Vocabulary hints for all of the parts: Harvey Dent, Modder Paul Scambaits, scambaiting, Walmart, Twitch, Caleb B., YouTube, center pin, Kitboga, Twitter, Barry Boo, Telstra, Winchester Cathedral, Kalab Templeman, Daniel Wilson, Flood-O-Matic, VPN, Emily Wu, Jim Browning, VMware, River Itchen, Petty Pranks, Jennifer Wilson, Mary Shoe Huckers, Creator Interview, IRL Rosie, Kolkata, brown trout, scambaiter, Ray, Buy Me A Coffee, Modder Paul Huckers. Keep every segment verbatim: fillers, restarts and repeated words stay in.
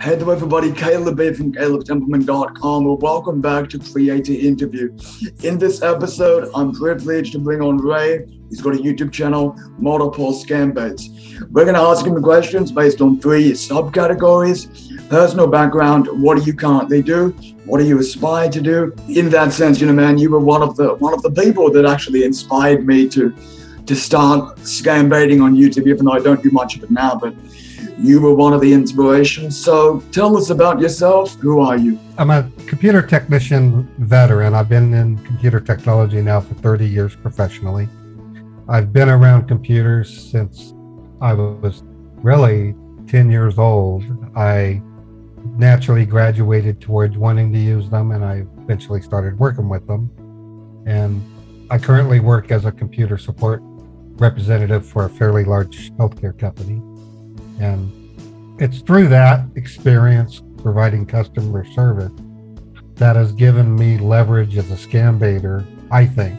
Hello everybody, Caleb B. from caleb templeman dot com, and welcome back to Creator Interview. In this episode, I'm privileged to bring on Ray. He's got a YouTube channel, Modder Paul Scambaits. We're going to ask him questions based on three subcategories: personal background, what do you currently do, what do you aspire to do. In that sense, you know, man, you were one of the one of the people that actually inspired me to to start scambaiting on YouTube, even though I don't do much of it now, but you were one of the inspirations. So tell us about yourself. Who are you? I'm a computer technician veteran. I've been in computer technology now for thirty years professionally. I've been around computers since I was really ten years old. I naturally graduated towards wanting to use them, and I eventually started working with them. And I currently work as a computer support representative for a fairly large healthcare company. And it's through that experience providing customer service that has given me leverage as a scambaiter, I think.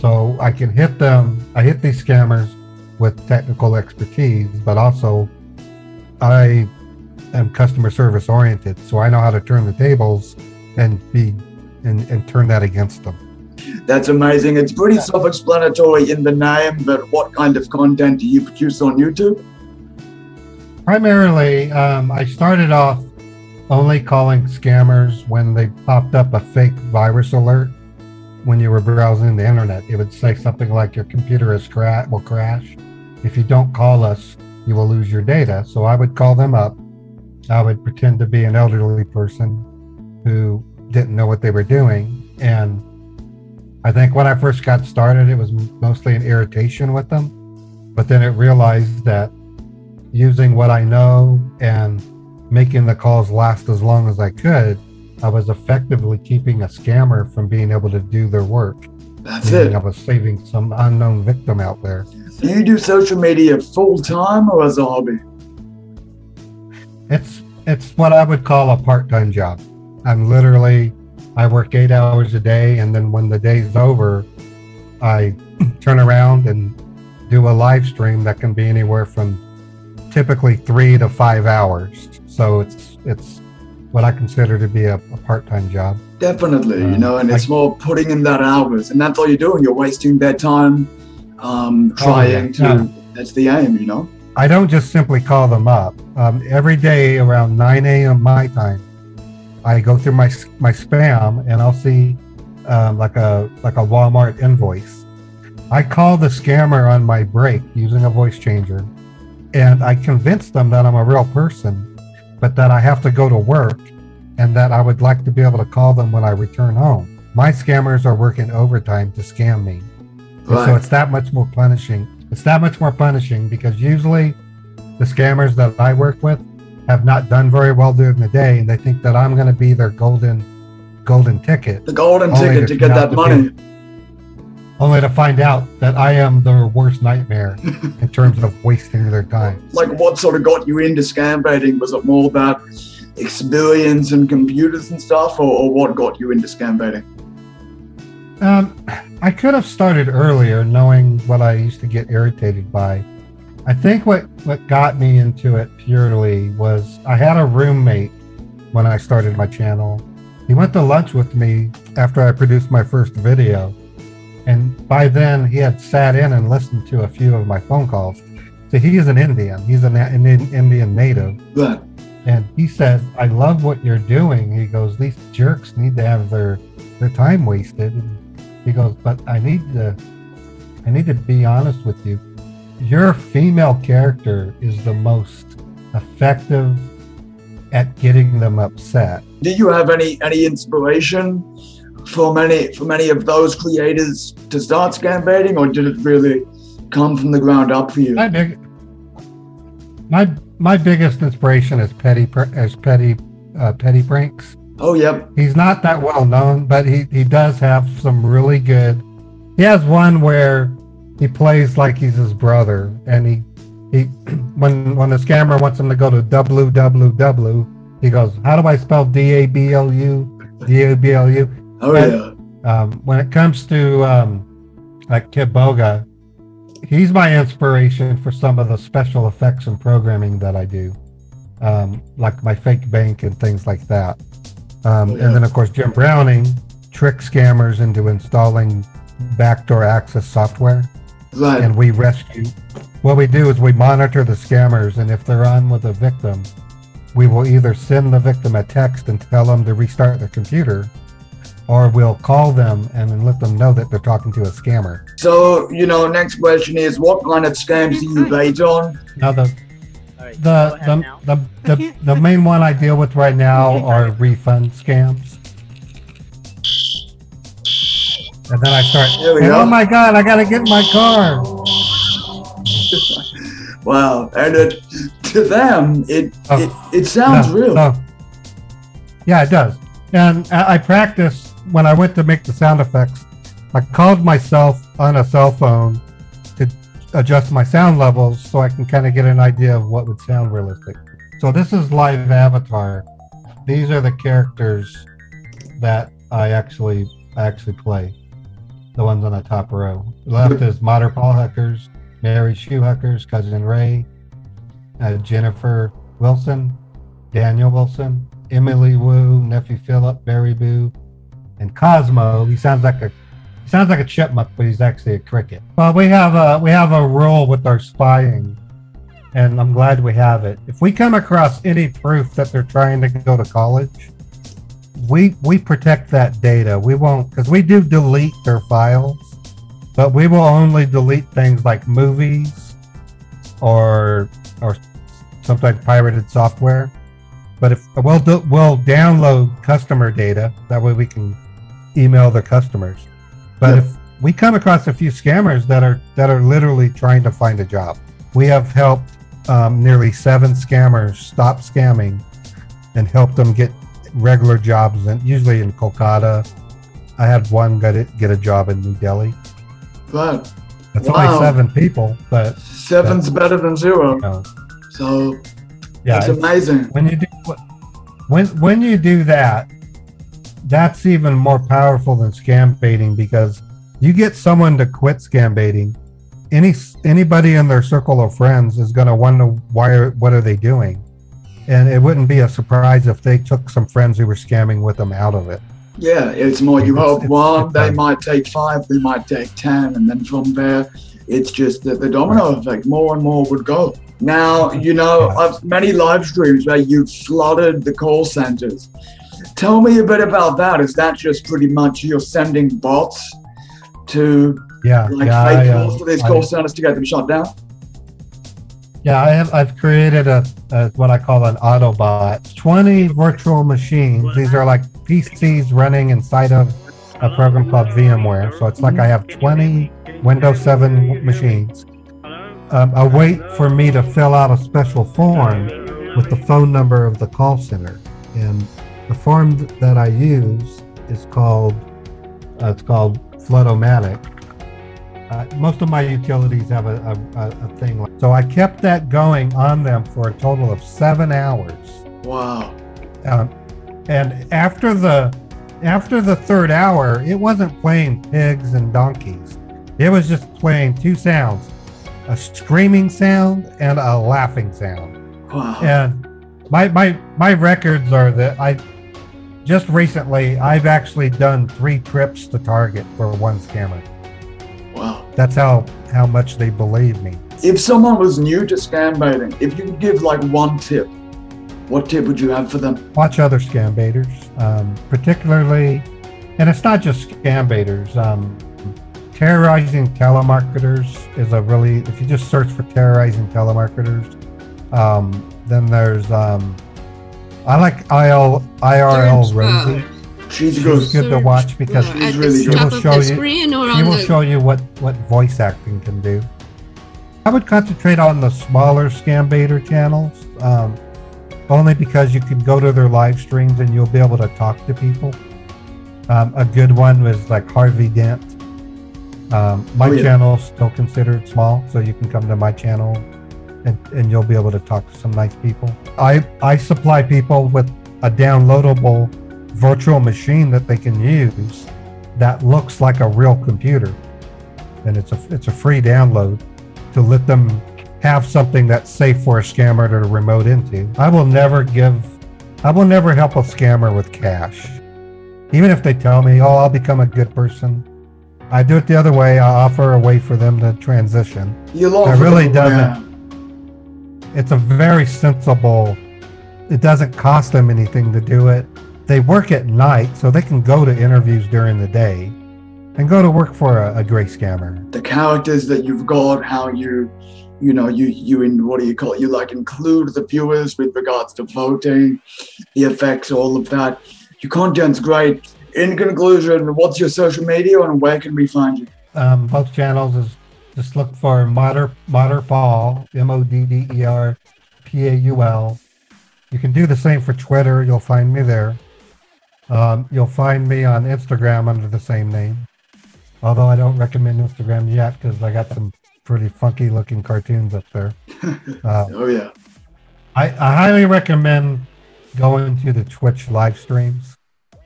So I can hit them, I hit these scammers with technical expertise, but also I am customer service oriented. So I know how to turn the tables and be and, and turn that against them. That's amazing. It's pretty self-explanatory in the name, but what kind of content do you produce on YouTube? Primarily, um, I started off only calling scammers when they popped up a fake virus alert. When you were browsing the internet, it would say something like, your computer is cra- will crash. If you don't call us, you will lose your data. So I would call them up. I would pretend to be an elderly person who didn't know what they were doing. And I think when I first got started, it was mostly an irritation with them. But then it realized that using what I know and making the calls last as long as I could, I was effectively keeping a scammer from being able to do their work. That's it. I was saving some unknown victim out there. Do you do social media full time or as a hobby? It's it's what I would call a part-time job. I'm literally, I work eight hours a day, and then when the day's over, I turn around and do a live stream that can be anywhere from typically three to five hours. So it's it's what I consider to be a, a part-time job. Definitely, um, you know, and it's I, more putting in that hours, and that's all you're doing. You're wasting their time um, trying oh, yeah, to, yeah. That's the aim, you know? I don't just simply call them up. Um, every day around nine a.m. my time, I go through my my spam, and I'll see um, like a like a Walmart invoice. I call the scammer on my break using a voice changer, and I convince them that I'm a real person, but that I have to go to work and that I would like to be able to call them when I return home. My scammers are working overtime to scam me. Right. So it's that much more punishing. It's that much more punishing because usually the scammers that I work with have not done very well during the day, and they think that I'm going to be their golden golden ticket. The golden ticket to get that money. Only to find out that I am their worst nightmare in terms of wasting their time. Like, what sort of got you into scambaiting? Was it more about experience and computers and stuff, or, or what got you into scambaiting? Um, I could have started earlier knowing what I used to get irritated by. I think what, what got me into it purely was I had a roommate when I started my channel. He went to lunch with me after I produced my first video. And by then, he had sat in and listened to a few of my phone calls. So he is an Indian. He's an, an Indian native. Yeah. And he said, I love what you're doing. He goes, these jerks need to have their, their time wasted. And he goes, but I need to, I need to be honest with you. Your female character is the most effective at getting them upset. Do you have any, any inspiration for many for many of those creators to start scambaiting, or did it really come from the ground up for you? My big, my my biggest inspiration is Petty as Petty uh, Petty Pranks. Oh yep. He's not that well known, but he he does have some really good. He has one where he plays like he's his brother, and he he when when the scammer wants him to go to double-u double-u double-u, he goes, how do I spell D A B L U D A B L U? Oh, and, yeah. Um, when it comes to um, like Kitboga, he's my inspiration for some of the special effects and programming that I do. um, like my fake bank and things like that. Um, yeah. And then, of course, Jim Browning tricks scammers into installing backdoor access software. Right. And we rescue. What we do is we monitor the scammers, and if they're on with a victim, we will either send the victim a text and tell them to restart their computer, or we'll call them and let them know that they're talking to a scammer. So, you know, next question is, what kind of scams do you bait on? Now, the the the, the, the, the main one I deal with right now are refund scams. And then I start, and, oh my God, I gotta get in my car. Wow, and it, to them, it, oh, it, it sounds no, real. No. Yeah, it does. And I practiced when I went to make the sound effects. I called myself on a cell phone to adjust my sound levels so I can kind of get an idea of what would sound realistic. So this is live avatar. These are the characters that I actually I actually play. The ones on the top row. Left is Modder Paul Huckers, Mary Shoe Huckers, Cousin Ray, uh, Jennifer Wilson, Daniel Wilson, Emily Wu, Nephew Philip, Barry Boo, and Cosmo. He sounds like a he sounds like a chipmunk, but he's actually a cricket. Well, we have a we have a rule with our spying, and I'm glad we have it. If we come across any proof that they're trying to go to college, we we protect that data. We won't, because we do delete their files, but we will only delete things like movies or or sometimes pirated software. But if we'll do, we'll download customer data, that way we can email the customers. But yep. if we come across a few scammers that are that are literally trying to find a job, we have helped um, nearly seven scammers stop scamming and help them get regular jobs, and usually in Kolkata. I had one got it get a job in New Delhi. But that's wow. only seven people, but seven's better than zero. You know. So yeah, it's amazing. When you do when when you do that, that's even more powerful than scam baiting, because you get someone to quit scam baiting. Any anybody in their circle of friends is going to wonder why what are they doing, and it wouldn't be a surprise if they took some friends who were scamming with them out of it. Yeah, it's more you hope one, they might take five, they might take ten, and then from there, it's just the, the domino effect. More and more would go. Now, you know, I've many live streams where you've flooded the call centers. Tell me a bit about that. Is that just pretty much you're sending bots to yeah, like yeah, fake calls uh, to these call I, centers to get them shut down? Yeah, I have, I've created a, a what I call an Autobot. twenty virtual machines. These are like P Cs running inside of a program called VMware. So it's like I have twenty Windows seven machines. Um, I wait for me to fill out a special form with the phone number of the call center, and the form that I use is called uh, it's called Flood-O-Matic. Uh, most of my utilities have a, a, a thing, like, so I kept that going on them for a total of seven hours. Wow! Um, and after the after the third hour, it wasn't playing pigs and donkeys; it was just playing two sounds. A screaming sound and a laughing sound. Wow. And my my my records are that I just recently I've actually done three trips to Target for one scammer. Wow. That's how how much they believe me. If someone was new to scam baiting, if you could give like one tip, what tip would you have for them? Watch other scam baiters, um, particularly, and it's not just scam baiters. Um, Terrorizing telemarketers is a really, if you just search for terrorizing telemarketers, um, then there's, um, I like I R L Rosie. She's good to watch because she will show you, she will show you what, what voice acting can do. I would concentrate on the smaller scam baiter channels, um, only because you can go to their live streams and you'll be able to talk to people. Um, a good one was like Harvey Dent. Um, my oh, yeah. channel's still considered small, so you can come to my channel and, and you'll be able to talk to some nice people. I, I supply people with a downloadable virtual machine that they can use that looks like a real computer. And it's a, it's a free download to let them have something that's safe for a scammer to remote into. I will never give, I will never help a scammer with cash. Even if they tell me, oh, I'll become a good person. I do it the other way. I offer a way for them to transition. You lost it really doesn't. Yeah. It's a very sensible, it doesn't cost them anything to do it. They work at night, so they can go to interviews during the day and go to work for a, a great scammer. The characters that you've got, how you, you know, you, you in, what do you call it? You like include the viewers with regards to voting, the effects, all of that. Your content's great. In conclusion, what's your social media and where can we find you? Um, both channels is just look for Modder, Modder Paul, M O D D E R P A U L. You can do the same for Twitter. You'll find me there. Um, you'll find me on Instagram under the same name. Although I don't recommend Instagram yet because I got some pretty funky looking cartoons up there. Uh, oh, yeah. I, I highly recommend going to the Twitch live streams.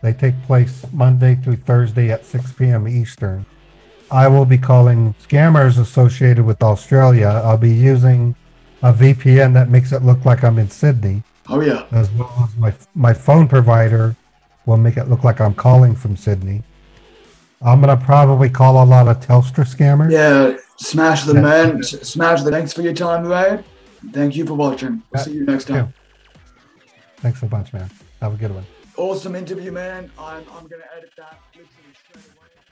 They take place Monday through Thursday at six P M Eastern. I will be calling scammers associated with Australia. I'll be using a V P N that makes it look like I'm in Sydney. Oh, yeah. As well as my, my phone provider will make it look like I'm calling from Sydney. I'm going to probably call a lot of Telstra scammers. Yeah, smash the man. Smash the thanks for your time, Ray. Thank you for watching. We'll see you next time. Thanks a bunch, man. Have a good one. Awesome interview, man. I'm, I'm going to edit that literally straight away.